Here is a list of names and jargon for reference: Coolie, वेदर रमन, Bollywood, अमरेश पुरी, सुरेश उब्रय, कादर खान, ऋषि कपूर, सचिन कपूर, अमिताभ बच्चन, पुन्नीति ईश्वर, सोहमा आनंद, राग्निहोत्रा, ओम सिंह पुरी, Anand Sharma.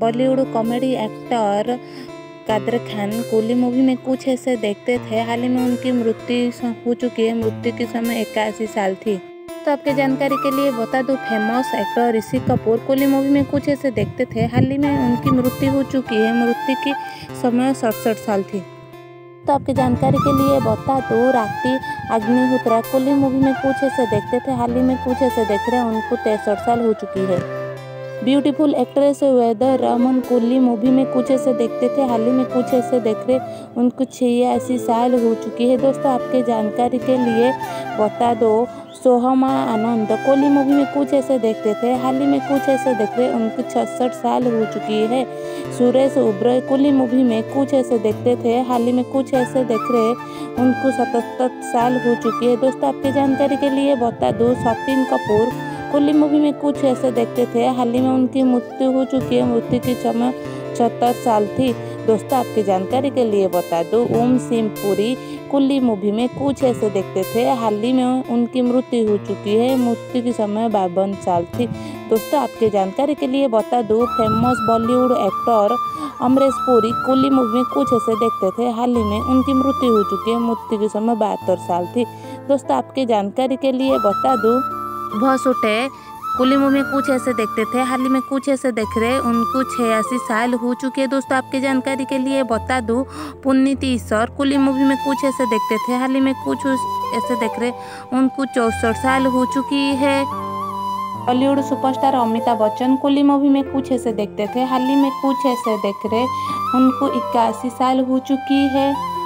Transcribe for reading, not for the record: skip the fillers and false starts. Bollywood comedy actor कादर खान Koli movie में कुछ ऐसे देखते थे। हाल ही में उनकी मृत्यु हो चुकी है। मृत्यु की समय 81 साल थी। तो आपके जानकारी के लिए बता दूं, famous actor ऋषि कपूर Koli movie में कुछ ऐसे देखते थे। हाल ही में उनकी मृत्यु हो चुकी है। मृत्यु की समय 67 साल थी। तो आपके जानकारी के लिए बता दूं, राग्निहोत्रा कोली मूवी में कुछ ऐसे देखते थे। हाल ही में कुछ ऐसे देख रहे हैं, उनको 63 साल हो चुकी है। Beautiful actress वेदर रमन Koli movie में कुछ ऐसे देखते थे। हाल ही में कुछ ऐसे देख रहे, उनको 86 साल हो चुकी है। दोस्तों आपके जानकारी के लिए बता दो, सोहमा आनंद कोली मूवी में कुछ ऐसे देखते थे। हाल ही में कुछ ऐसे देख रहे, उनको 66 साल हो चुकी है। सुरेश उब्रय कोली मूवी में कुछ ऐसे देखते थे। हाल ही में कुछ ऐसे देख रहे, उनको 77 साल हो चुकी है। दोस्तों आपके जानकारी के लिए बता दो, सचिन कपूर कोली मूवी में कुछ ऐसे देखते थे। हाल ही में उनकी मृत्यु हो चुकी है। मृत्यु की समय 76 साल थी। दोस्तों आपकी जानकारी के लिए बता दो, ओम सिंह पुरी कोली मूवी में कुछ ऐसे देखते थे। हाल ही में उनकी मृत्यु हो चुकी है। मृत्यु की समय 52 साल थी। दोस्तों आपके जानकारी के लिए बता दो, famous Bollywood actor अमरेश पुरी Koli movie में कुछ ऐसे देखते थे। हाल ही में उनकी मृत्यु हो चुकी है। मृत्यु की समय 72 साल थी। दोस्तों आपके जानकारी के लिए बता दो, भोसोटे कोली मूवी में कुछ ऐसे देखते थे। हाल ही में कुछ ऐसे देख रहे, उनको 86 साल हो चुके हैं। दोस्तों आपके जानकारी के लिए बता दूं, पुन्नीति ईश्वर कोली मूवी में कुछ ऐसे देखते थे। हाल ही में कुछ ऐसे देख रहे, उनको 64 साल हो चुकी है। Bollywood superstar अमिताभ बच्चन Koli movie में कुछ ऐसे देखते थे। हाल ही में कुछ ऐसे देख रहे, उनको 81 साल हो चुकी है।